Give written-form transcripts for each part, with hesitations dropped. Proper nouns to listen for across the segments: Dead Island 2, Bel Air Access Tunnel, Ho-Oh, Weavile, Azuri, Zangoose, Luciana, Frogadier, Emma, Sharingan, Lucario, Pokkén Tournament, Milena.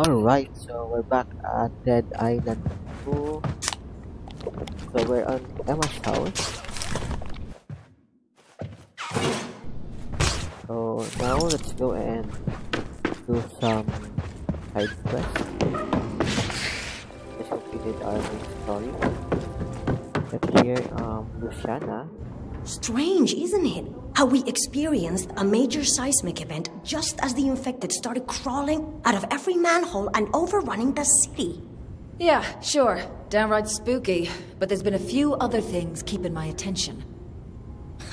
Alright, so we're back at Dead Island 2. So we're on Emma's house. So now let's go and do some side quests. Just completed our main story. Let's hear Luciana. Strange, isn't it? How we experienced a major seismic event just as the infected started crawling out of every manhole and overrunning the city. Yeah, sure. Downright spooky. But there's been a few other things keeping my attention.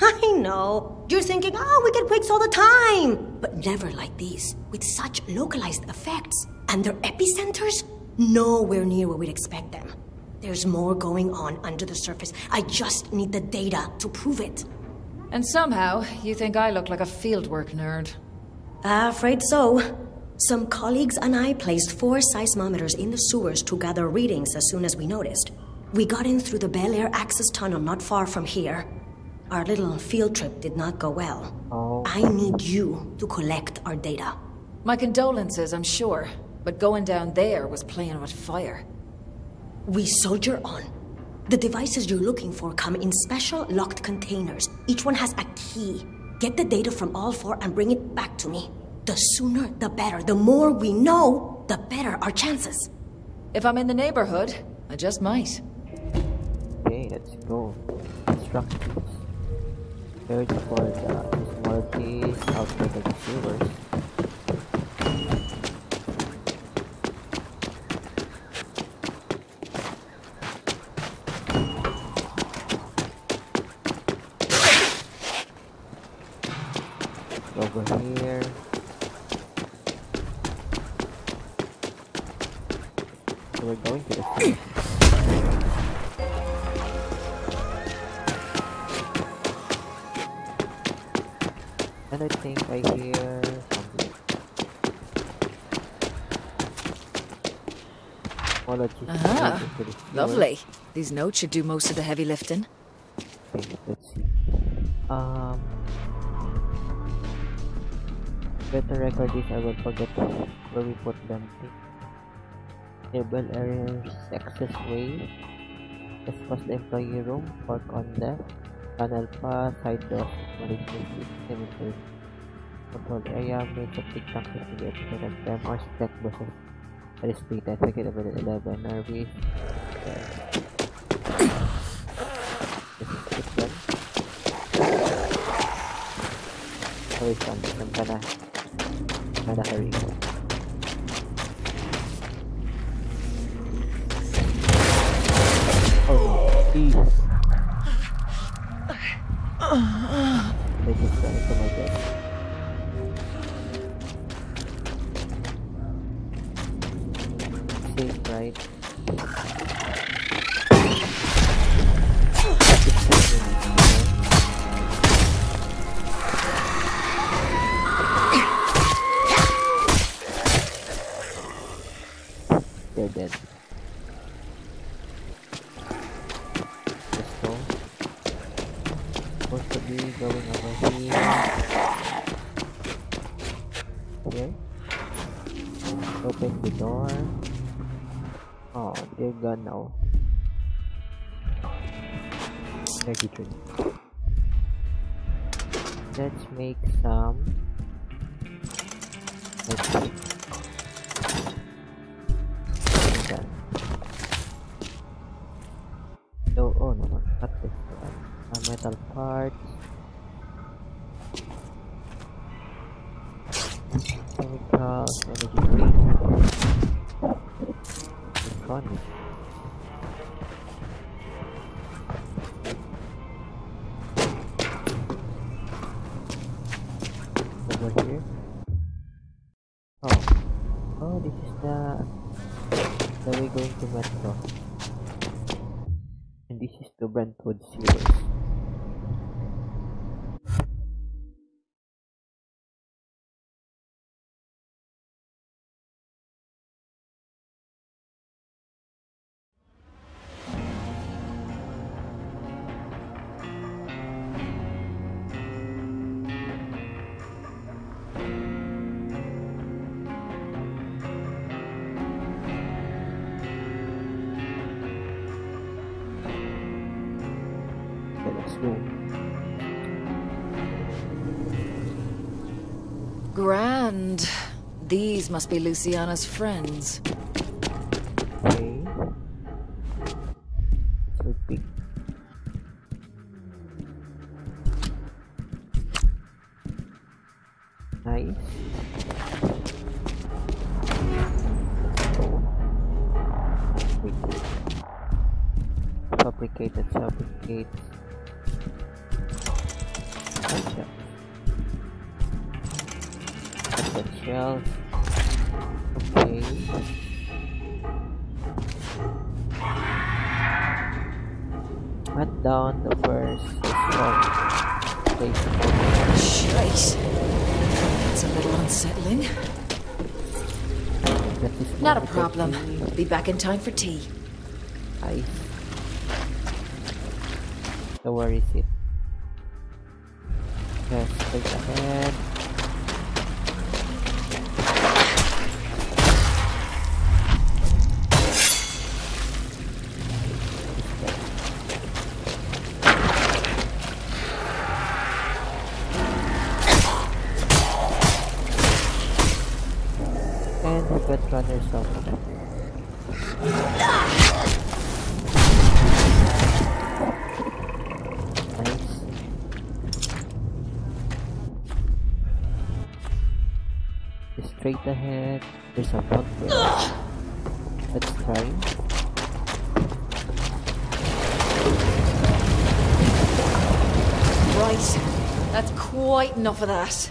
I know. You're thinking, oh, we get quakes all the time. But never like these, with such localized effects. And their epicenters? Nowhere near where we'd expect them. There's more going on under the surface. I just need the data to prove it. And somehow, you think I look like a fieldwork nerd. Afraid so. Some colleagues and I placed 4 seismometers in the sewers to gather readings as soon as we noticed. We got in through the Bel Air Access Tunnel not far from here. Our little field trip did not go well. Oh. I need you to collect our data. My condolences, I'm sure. But going down there was playing with fire. We soldier on. The devices you're looking for come in special locked containers. Each one has a key. Get the data from all 4 and bring it back to me. The sooner, the better. The more we know, the better our chances. If I'm in the neighborhood, I just might. Okay, let's go. Instructions. Search for the smarties outside the sewers. Over here. So we're going to the and I think I hear something. Lovely. These notes should do most of the heavy lifting. Okay, let's see. Better record this, I will forget where we put them. Table areas, access way, let's pass the employee room, park on left, tunnel pass, side door, management cemetery, control area, make a big taxi to the extent of them, or stack buses. That is big, I think it's about 11 RVs. This is good one. So I'm gonna hurry. Oh, please. They just got into my bed. Safe, right? They're dead. Let's go. Supposed to be going over here. Here. Open the door. Oh, they're gone now. Negative. Let's make some. Let's see. Metal parts. Chemicals, energy drink. Over here. Oh, this is the way going to Metro. And this is the Brentwood series. possible. Grand. These must be Luciana's friends. Okay. So pick. Nice. Fabricate. Shell. Okay. Cut down the first place. That's a little unsettling. Not a problem. I'll be back in time for tea. Aye. So where is it? Yes, straight ahead. Straight ahead, there's a bug there. Let's try. Right, that's quite enough of that.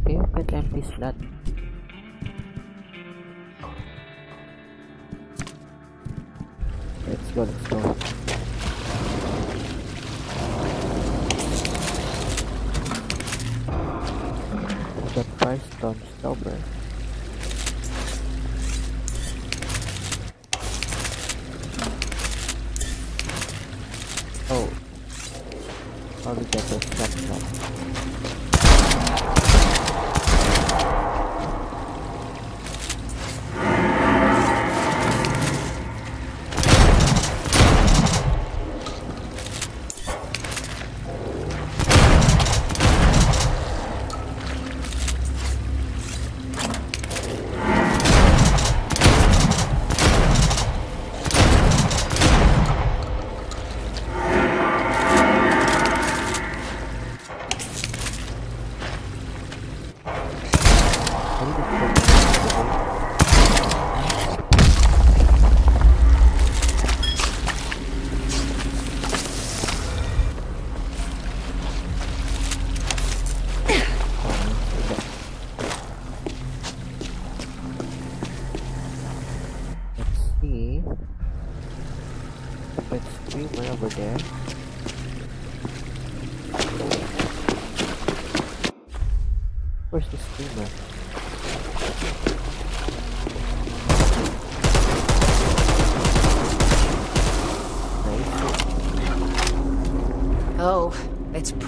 Okay, you can empty slot. Let's go. That firestone's stopper. Oh, how do we get those traps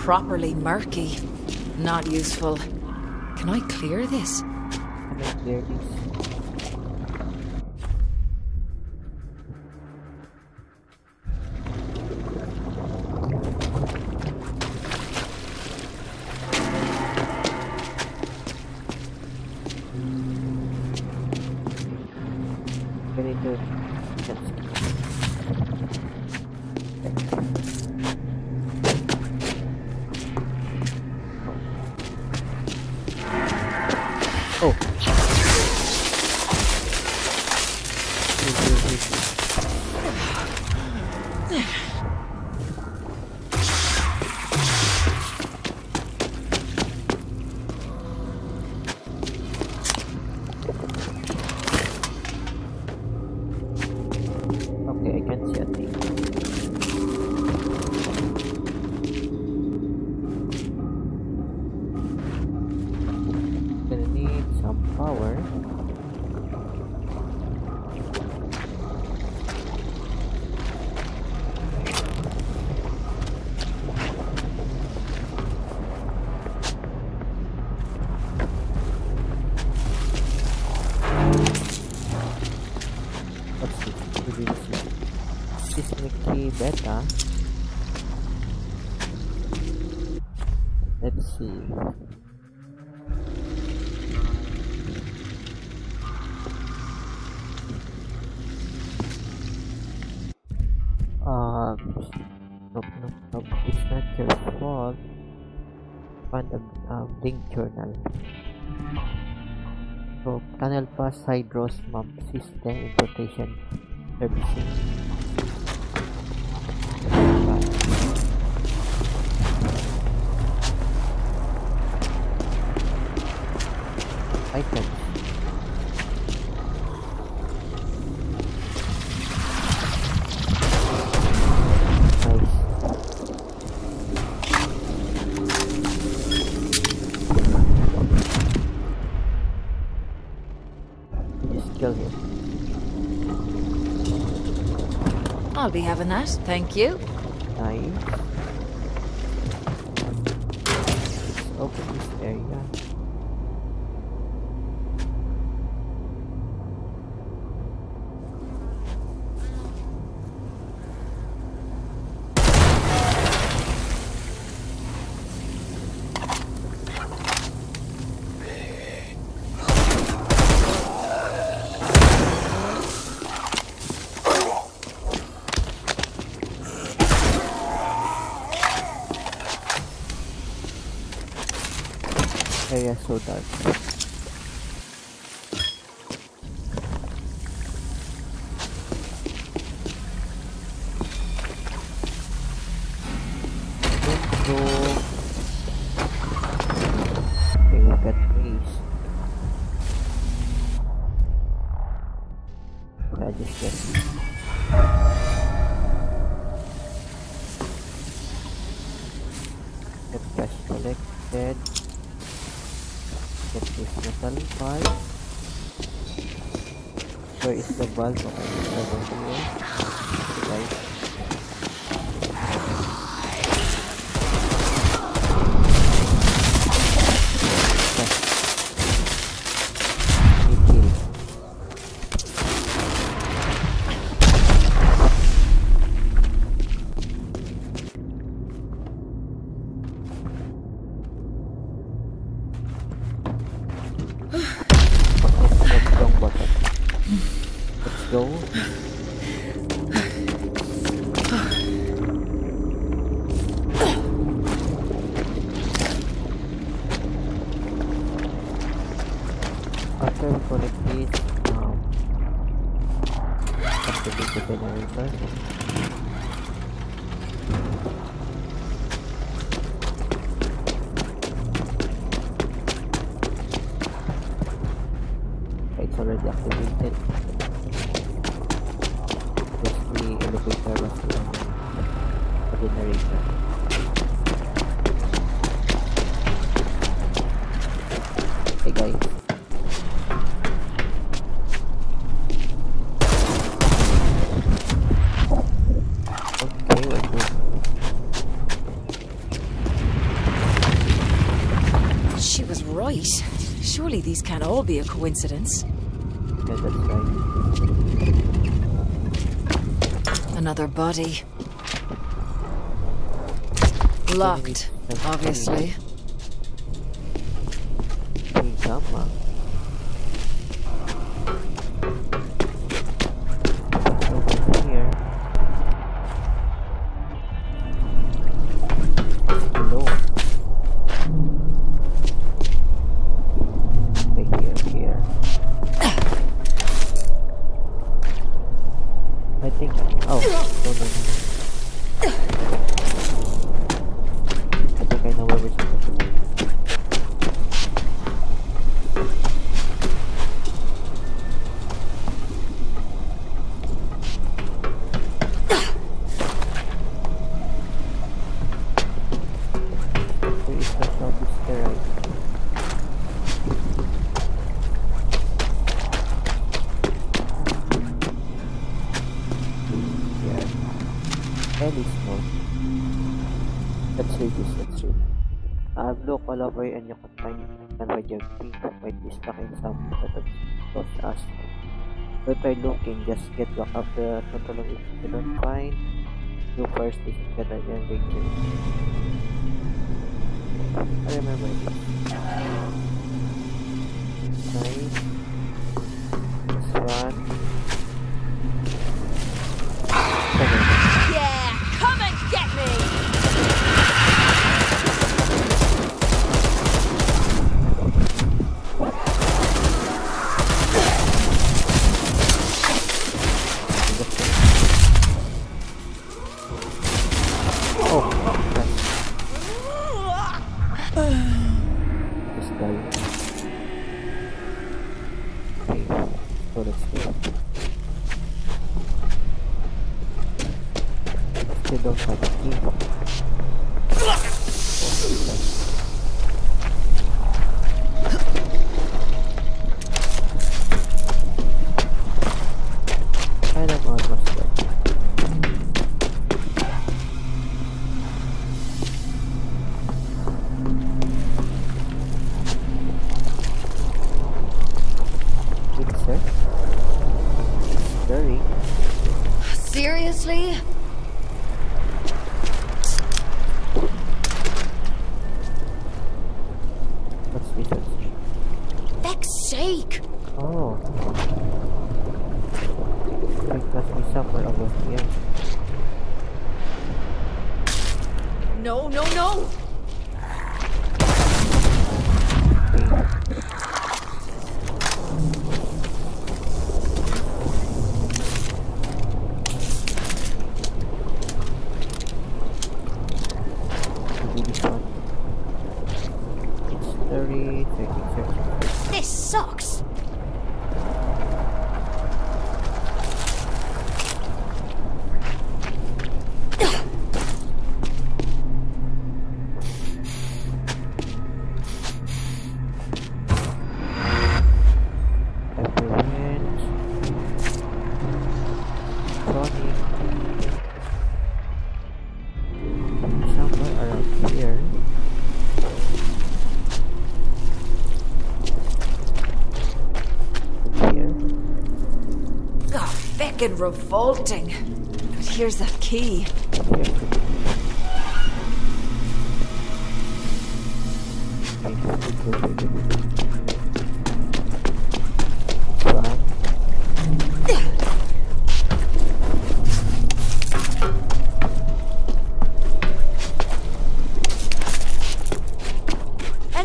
properly murky. Not useful. Can I clear this? Can I clear this? Can it do it? Oh. Let's see. Nope. It's not your fault. Find a link journal. So, tunnel pass hydros map system importation services. Items. I'll be having that, thank you. Nice. Let's open this area. So dark. Let's go. Okay, look at these. I just get the cash collected. Get this metal file. Where is the bulb? Okay, over here. Right. Surely these can't all be a coincidence. Yeah, that's right. Another body. Locked, obviously. And you can find it by jumping, might be stuck in some sort of lost asshole. But by looking, just get locked up the control if you don't find. Do first is better than victory. I remember it. Just run. Yeah, come and get me. Oh. Seriously? What's with it? Feck's sake! Oh. I got me somewhere over here. No, no, no! And revolting, but here's that key. And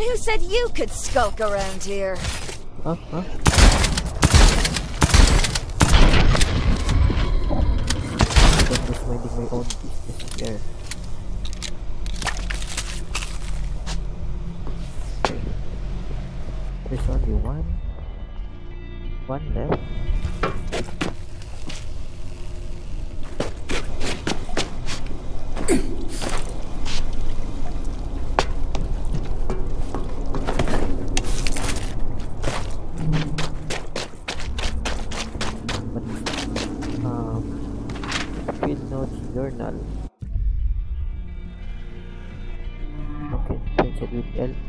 who said you could skulk around here? Uh-huh. My own business there. Okay. There's only one left.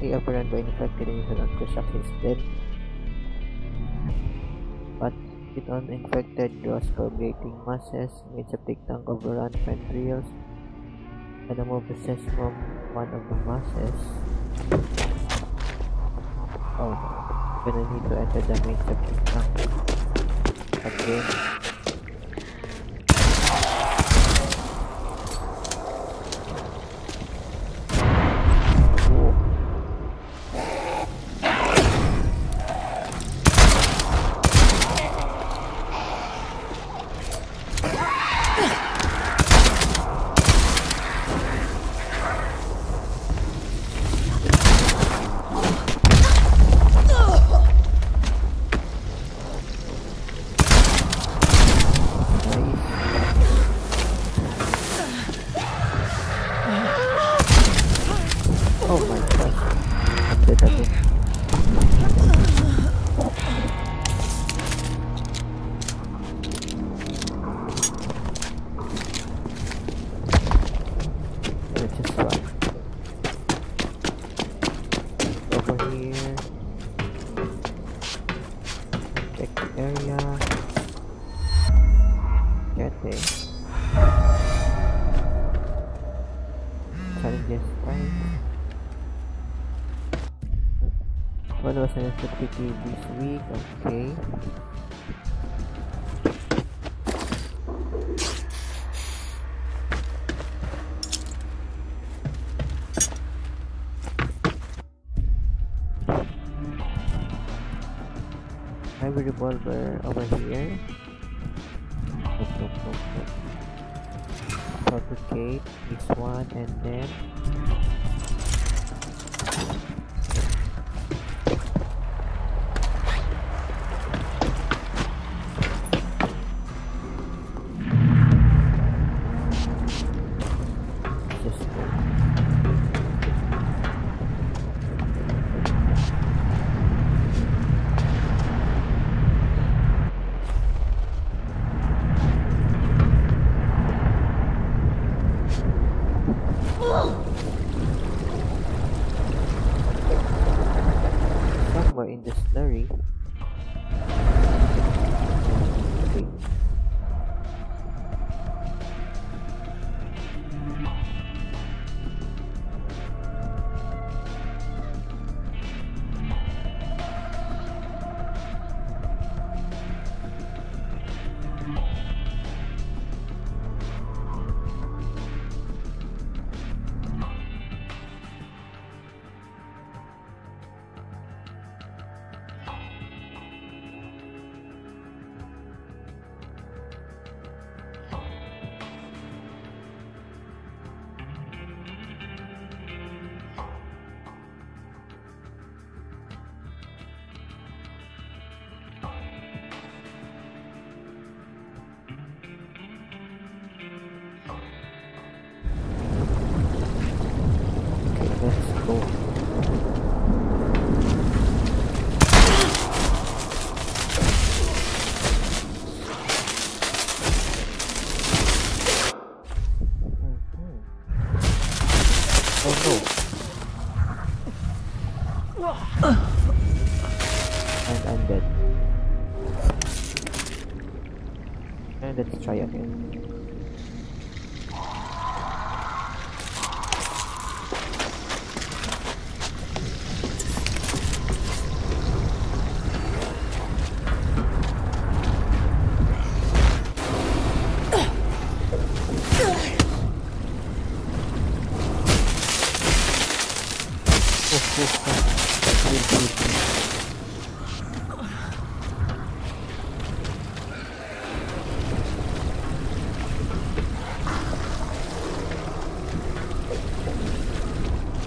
Overrun by infected with an unconscious instead, but it uninfected draws coagulating masses, made septic tank overrun ventrioles, and removes from one of the masses. Oh, gonna need to enter the main septic tank again. What was I expecting this week? Okay. I have a revolver over here. Fabricate this one and then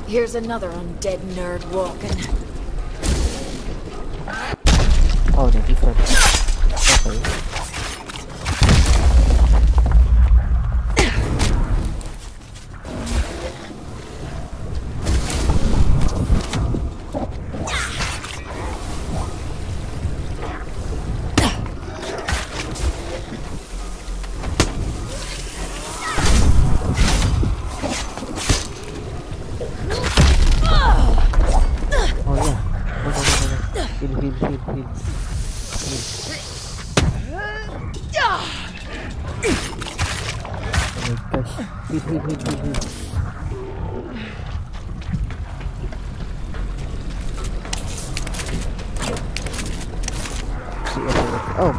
Here's another undead nerd walking. Oh, no, different. Oh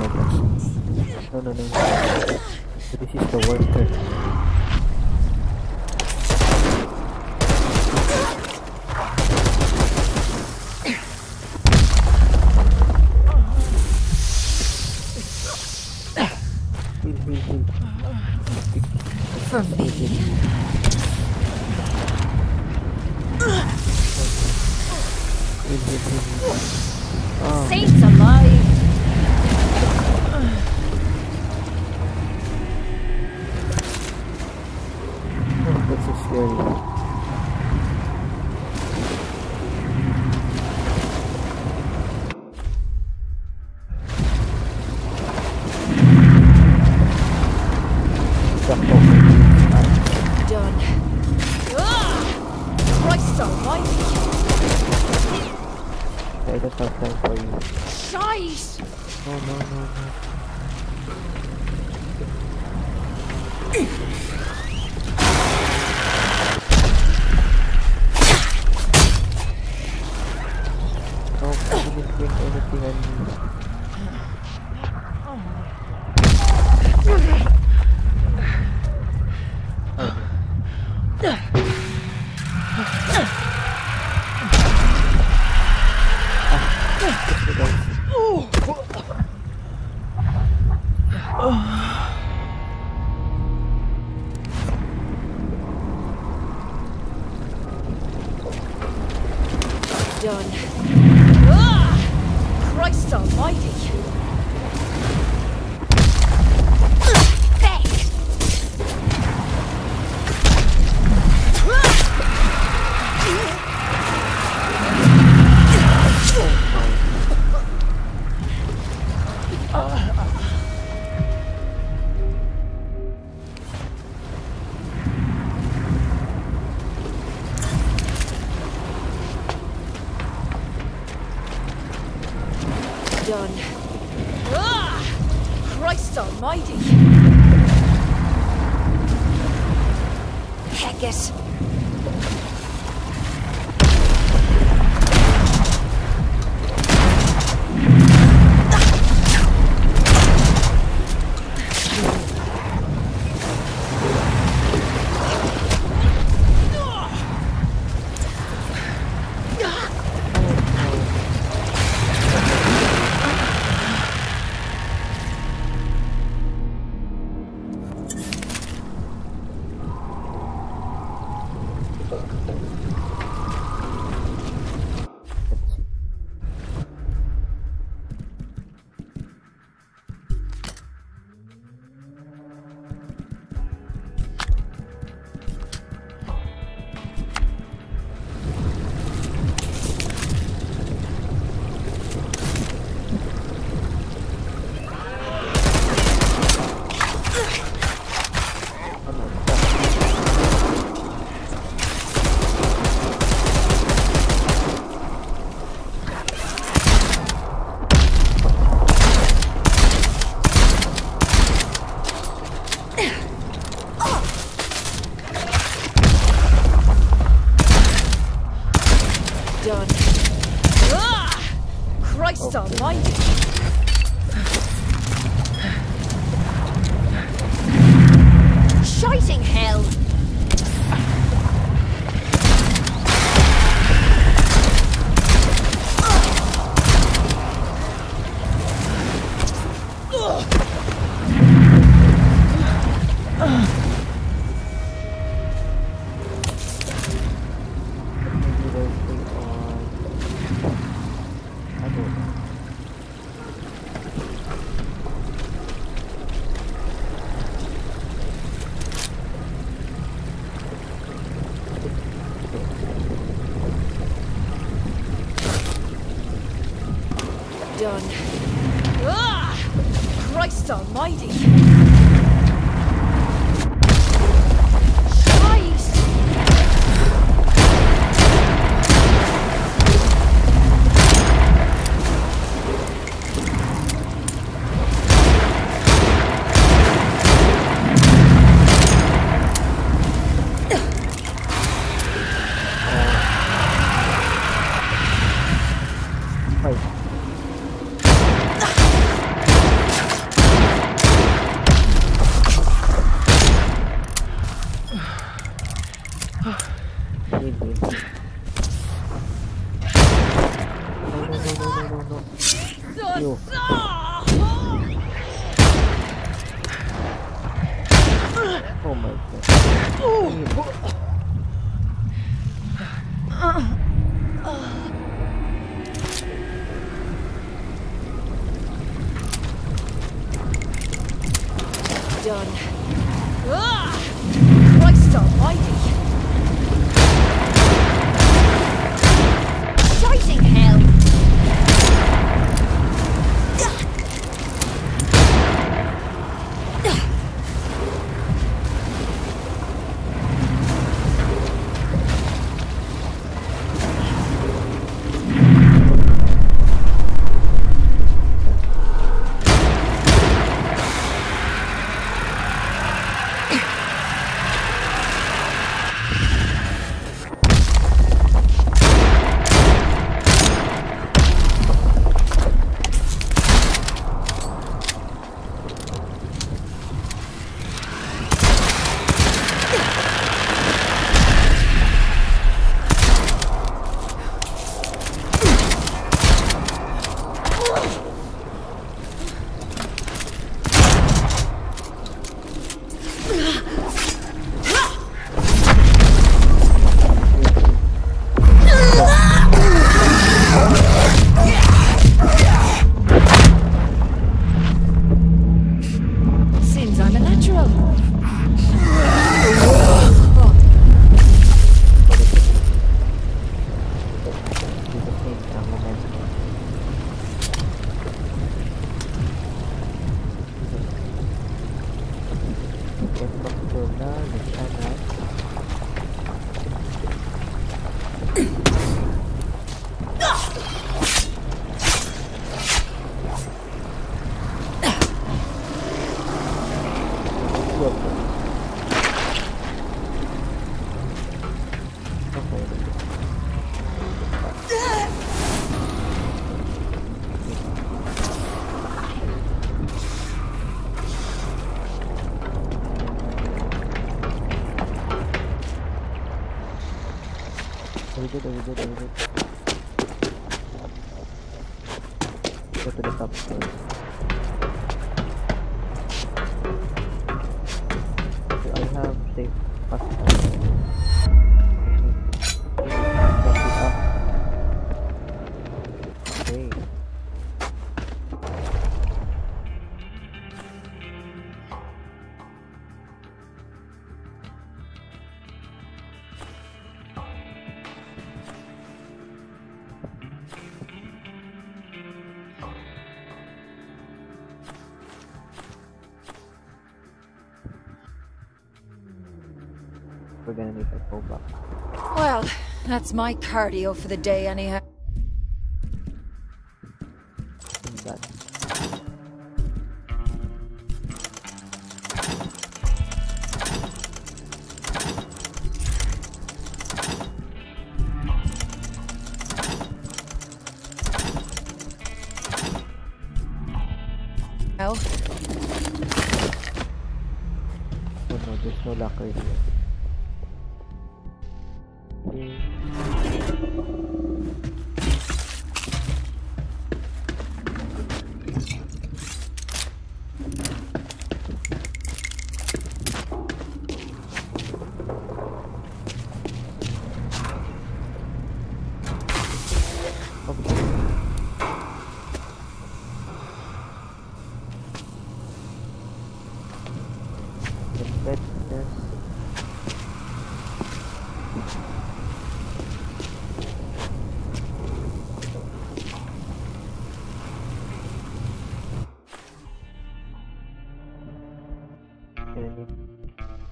They were good. Go to the top first. So I have safe pass. Okay. We're gonna need a full buff. Well, that's my cardio for the day anyhow. Oh no, there's no locker in here.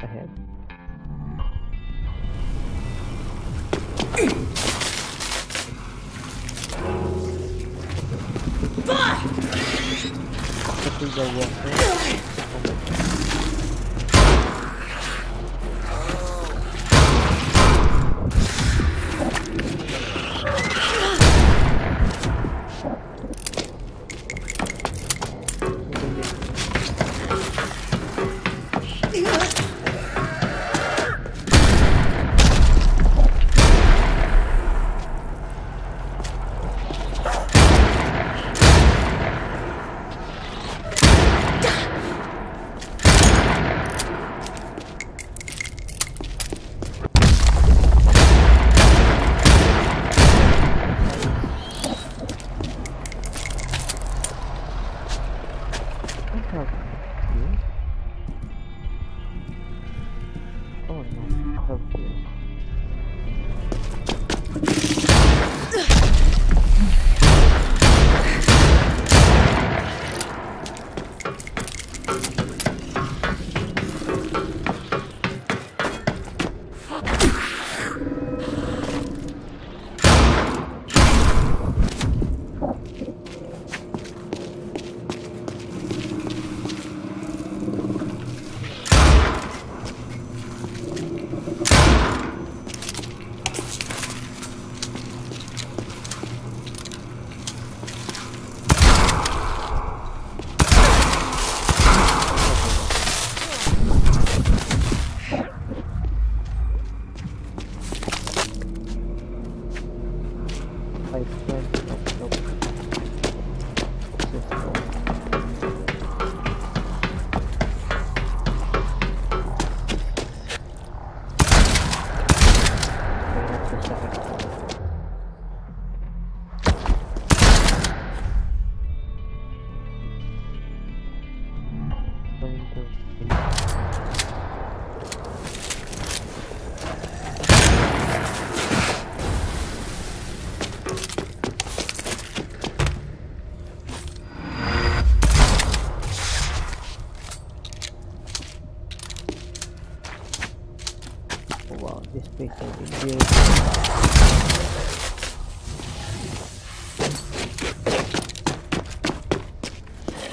Ahead. Bye.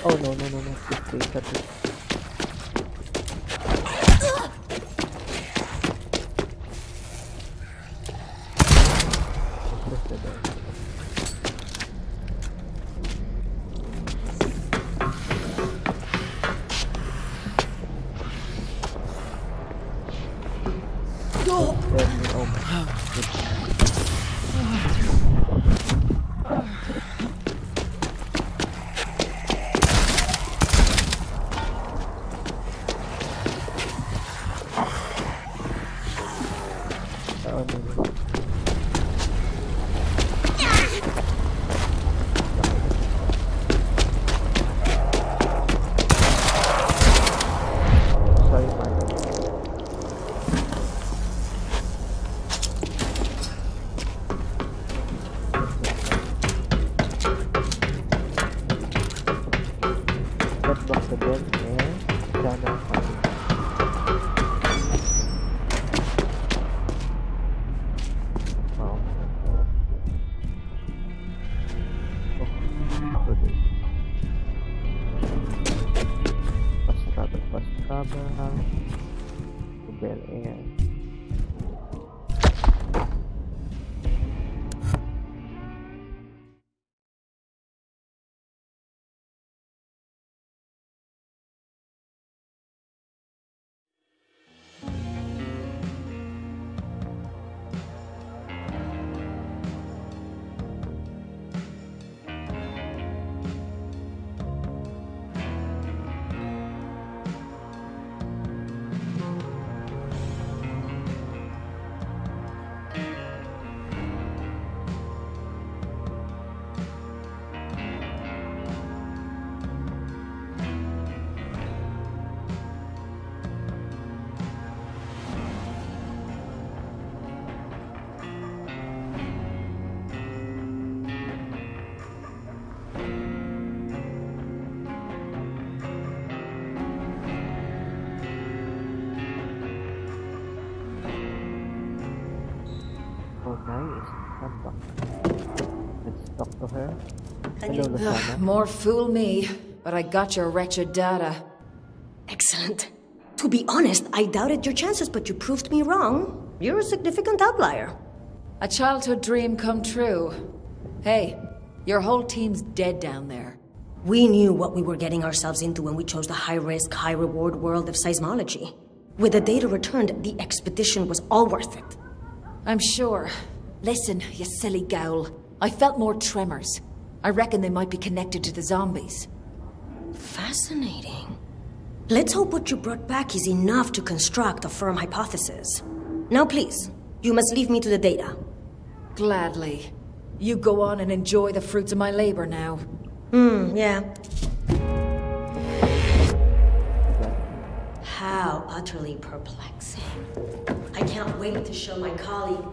Oh no, please cut it. Oh. Oh, nice. Let's talk to her. Hello, Luciana. More fool me, but I got your wretched data. Excellent. To be honest, I doubted your chances, but you proved me wrong. You're a significant outlier. A childhood dream come true. Hey, your whole team's dead down there. We knew what we were getting ourselves into when we chose the high-risk, high-reward world of seismology. With the data returned, the expedition was all worth it. I'm sure. Listen, you silly gowl. I felt more tremors. I reckon they might be connected to the zombies. Fascinating. Let's hope what you brought back is enough to construct a firm hypothesis. Now please, you must leave me to the data. Gladly. You go on and enjoy the fruits of my labor now. Yeah. How utterly perplexing. I can't wait to show my colleague.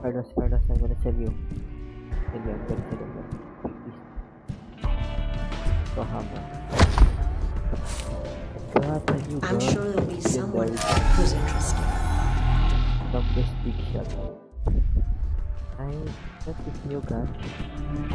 Stardust, I'm gonna tell you. I'm sure there'll be someone who's interested. Stop this big shot. I got this new gun.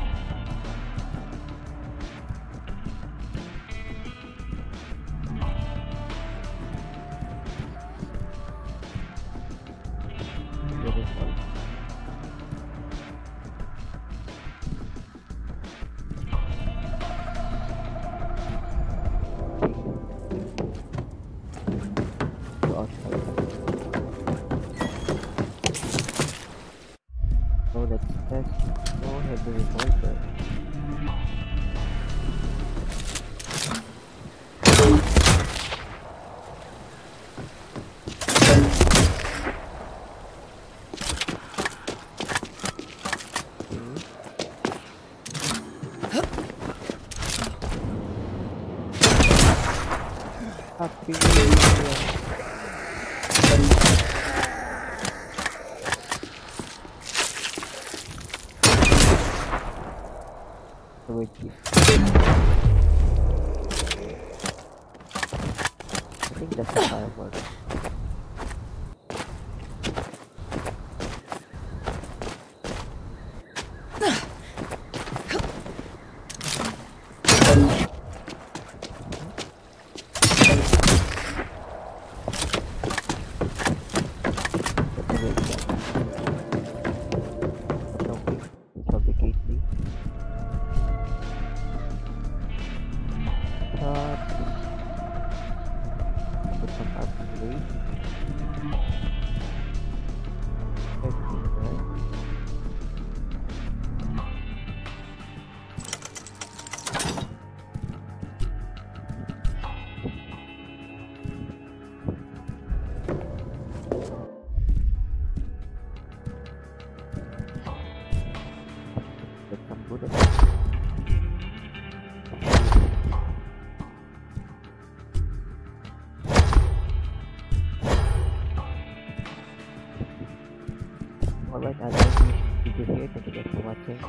Alright, I'd like to be here. Thank you guys for watching.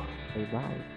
Bye bye.